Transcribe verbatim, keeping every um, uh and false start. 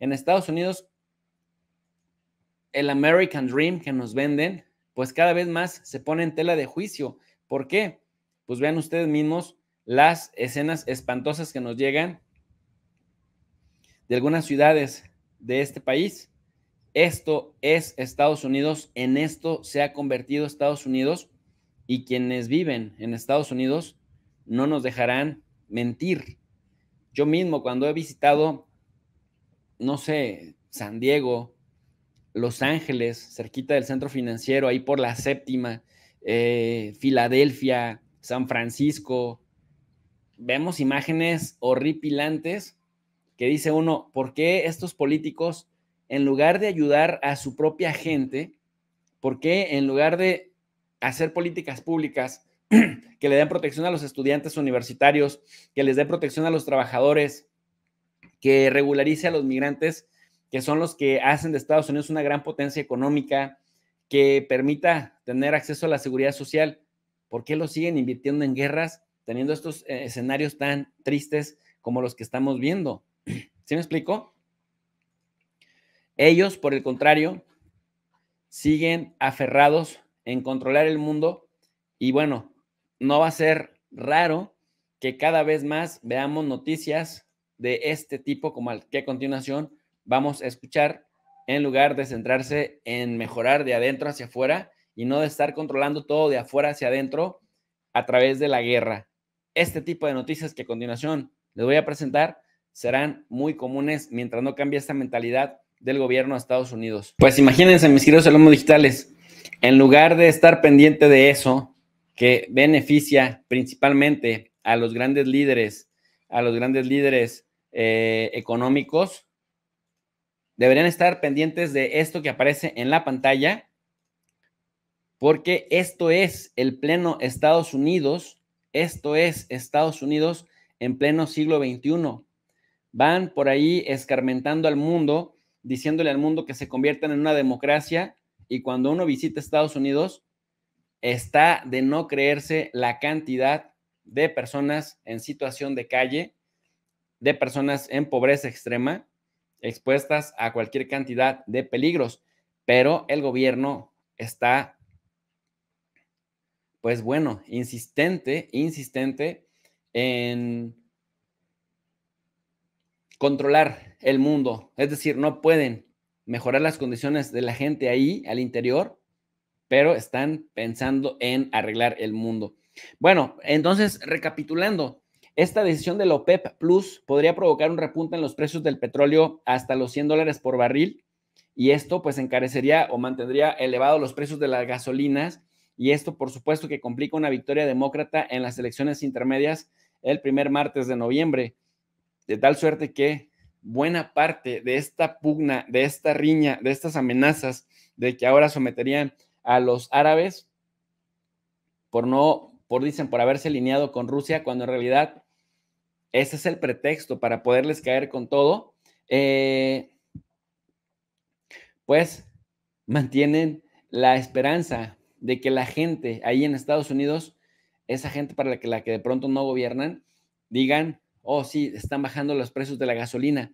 En Estados Unidos, el American Dream que nos venden, pues cada vez más se pone en tela de juicio. ¿Por qué? Pues vean ustedes mismos las escenas espantosas que nos llegan de algunas ciudades de este país. Esto es Estados Unidos, en esto se ha convertido Estados Unidos, y quienes viven en Estados Unidos no nos dejarán mentir. Yo mismo, cuando he visitado, no sé, San Diego, Los Ángeles, cerquita del centro financiero, ahí por la séptima, eh, Filadelfia, San Francisco, vemos imágenes horripilantes que dice uno, ¿por qué estos políticos, en lugar de ayudar a su propia gente, por qué en lugar de hacer políticas públicas que le den protección a los estudiantes universitarios, que les dé protección a los trabajadores, que regularice a los migrantes, que son los que hacen de Estados Unidos una gran potencia económica, que permita tener acceso a la seguridad social? ¿Por qué lo siguen invirtiendo en guerras, teniendo estos escenarios tan tristes como los que estamos viendo? ¿Sí me explico? Ellos, por el contrario, siguen aferrados en controlar el mundo, y bueno, no va a ser raro que cada vez más veamos noticias de este tipo como al que a continuación vamos a escuchar, en lugar de centrarse en mejorar de adentro hacia afuera y no de estar controlando todo de afuera hacia adentro a través de la guerra. Este tipo de noticias que a continuación les voy a presentar serán muy comunes mientras no cambie esta mentalidad del gobierno de Estados Unidos. Pues imagínense, mis queridos alumnos digitales, en lugar de estar pendiente de eso que beneficia principalmente a los grandes líderes, a los grandes líderes eh, económicos, deberían estar pendientes de esto que aparece en la pantalla, porque esto es el pleno Estados Unidos, esto es Estados Unidos en pleno siglo veintiuno. Van por ahí escarmentando al mundo, diciéndole al mundo que se conviertan en una democracia, y cuando uno visita Estados Unidos, está de no creerse la cantidad de personas en situación de calle, de personas en pobreza extrema, expuestas a cualquier cantidad de peligros, pero el gobierno está, pues bueno, insistente, insistente en controlar el mundo. Es decir, no pueden mejorar las condiciones de la gente ahí al interior, pero están pensando en arreglar el mundo. Bueno, entonces, recapitulando, esta decisión de la OPEP Plus podría provocar un repunte en los precios del petróleo hasta los cien dólares por barril, y esto pues encarecería o mantendría elevados los precios de las gasolinas, y esto por supuesto que complica una victoria demócrata en las elecciones intermedias el primer martes de noviembre, de tal suerte que buena parte de esta pugna, de esta riña, de estas amenazas de que ahora someterían a los árabes por no... por dicen, por haberse alineado con Rusia, cuando en realidad ese es el pretexto para poderles caer con todo, eh, pues mantienen la esperanza de que la gente ahí en Estados Unidos, esa gente para la que, la que de pronto no gobiernan, digan, oh sí, están bajando los precios de la gasolina.